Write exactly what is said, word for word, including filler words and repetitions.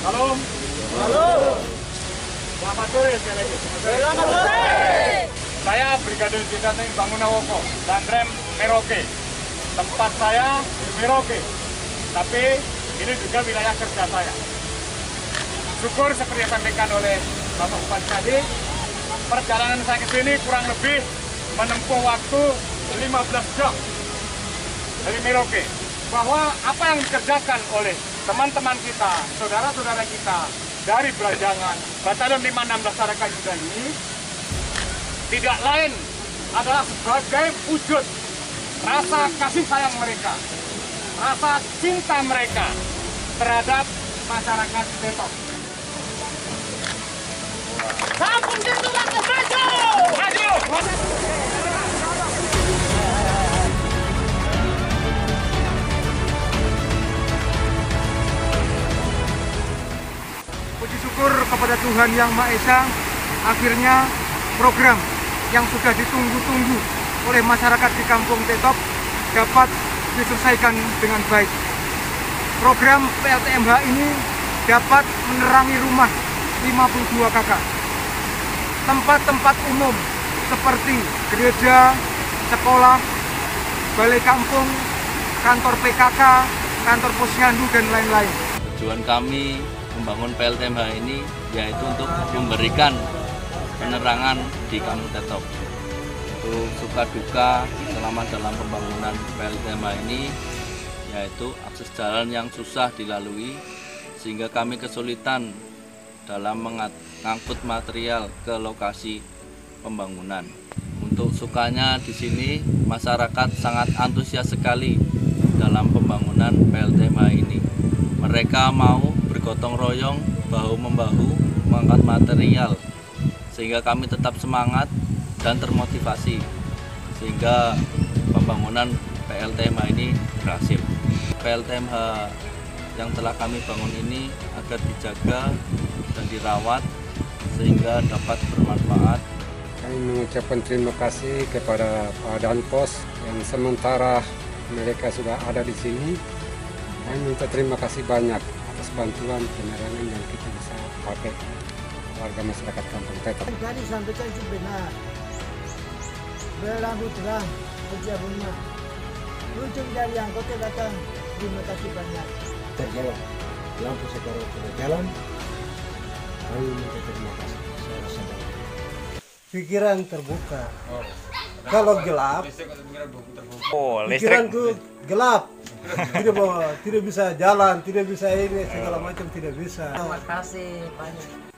Halo. Halo. Selamat sore sekali lagi. Selamat sore. Saya Brigadir Jenderal Bang Nawoko, Danrem Merauke. Tempat saya Merauke. Tapi ini juga wilayah kerja saya. Syukur seperti yang disampaikan oleh Bapak Bupati tadi, perjalanan saya ke sini kurang lebih menempuh waktu lima belas jam dari Merauke. Bahwa apa yang dikerjakan oleh teman-teman kita, saudara-saudara kita dari Branjangan, Batalyon lima enam belas Saraka juga ini tidak lain adalah sebagai wujud rasa kasih sayang mereka, rasa cinta mereka terhadap masyarakat Betok. Kampung Tetop maju! Maju! Syukur kepada Tuhan Yang Maha Esa, akhirnya program yang sudah ditunggu-tunggu oleh masyarakat di Kampung Tetop dapat diselesaikan dengan baik. Program P L T M H ini dapat menerangi rumah lima puluh dua K K. Tempat-tempat umum seperti gereja, sekolah, balai kampung, kantor P K K, kantor posyandu, dan lain-lain. Tujuan kami membangun P L T M H ini yaitu untuk memberikan penerangan di Kampung Tetop. Untuk suka duka selama dalam pembangunan P L T M H ini yaitu akses jalan yang susah dilalui sehingga kami kesulitan dalam mengangkut material ke lokasi pembangunan. Untuk sukanya di sini masyarakat sangat antusias sekali dalam pembangunan P L T M H ini. Mereka mau bergotong royong, bahu-membahu, mengangkat material, sehingga kami tetap semangat dan termotivasi, sehingga pembangunan P L T M H ini berhasil. P L T M H yang telah kami bangun ini agar dijaga dan dirawat, sehingga dapat bermanfaat. Kami mengucapkan terima kasih kepada Pak Danpos yang sementara mereka sudah ada di sini. Kami minta terima kasih banyak atas bantuan penerangan yang kita bisa pakai warga masyarakat Kampung Tetop. Tadi sampaikan itu benar, berambut terang pejabatnya, muncul dari anggota datang, terima kasih banyak. Terjalan, lampu sekarang sudah jalan, kami minta terima kasih. Pikiran terbuka, oh, kalau gelap, oh, pikiranku gelap. Tidak bawa, tidak bisa jalan, tidak bisa ini segala macam, tidak bisa. Terima kasih banyak.